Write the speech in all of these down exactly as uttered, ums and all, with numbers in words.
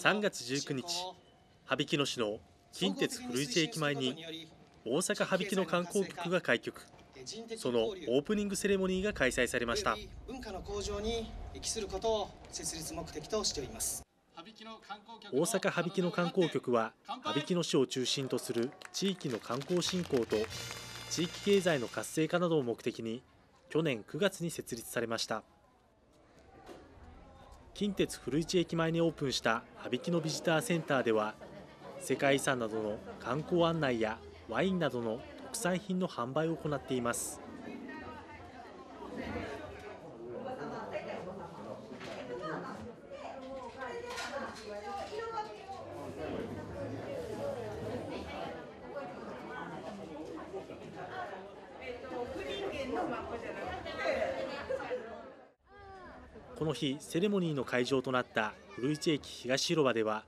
さんがつじゅうくにち、羽曳野市の近鉄古市駅前に大阪羽曳野観光局が開局、そのオープニングセレモニーが開催されました。文化の向上に帰することを設立目的としております。大阪羽曳野観光局は、羽曳野市を中心とする地域の観光振興と地域経済の活性化などを目的に去年くがつに設立されました。近鉄古市駅前にオープンした羽曳野ビジターセンターでは、世界遺産などの観光案内やワインなどの特産品の販売を行っています。この日、セレモニーの会場となった古市駅東広場では、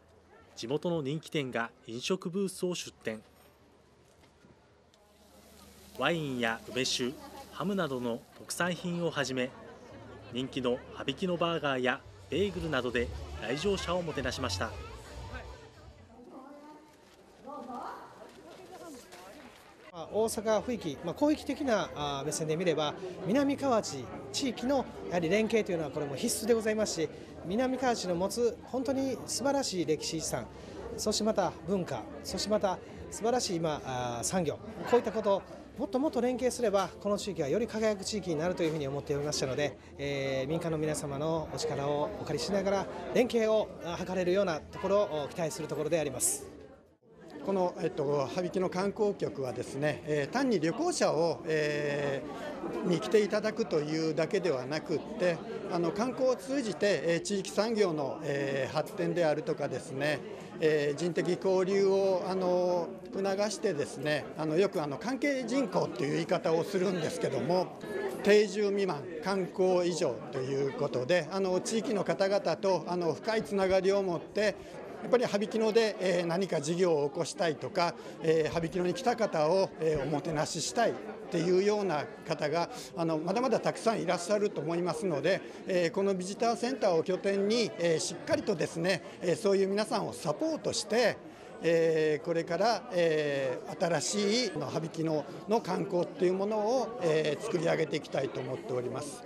地元の人気店が飲食ブースを出店。ワインや梅酒、ハムなどの特産品をはじめ、人気の羽曳野バーガーやベーグルなどで来場者をもてなしました。大阪府域、まあ、広域的な目線で見れば、南河内地域のやはり連携というのはこれも必須でございますし、南河内の持つ本当に素晴らしい歴史遺産、そしてまた文化、そしてまた素晴らしい今産業、こういったことをもっともっと連携すれば、この地域はより輝く地域になるというふうに思っておりましたので、えー、民間の皆様のお力をお借りしながら連携を図れるようなところを期待するところであります。この、えっと、羽曳野観光局はですね、えー、単に旅行者を、えー、に来ていただくというだけではなくって、あの観光を通じて、えー、地域産業の、えー、発展であるとかですね、えー、人的交流をあの促してですね、あのよくあの関係人口という言い方をするんですけども、定住未満、観光以上ということで、あの地域の方々とあの深いつながりを持って、やっぱり羽曳野で、えー、何か事業を起こしたいとか、えー、羽曳野に来た方を、えー、おもてなししたいっていうような方があのまだまだたくさんいらっしゃると思いますので、えー、このビジターセンターを拠点に、えー、しっかりとですね、えー、そういう皆さんをサポートして、えー、これから、えー、新しい羽曳野の観光っていうものを、えー、作り上げていきたいと思っております。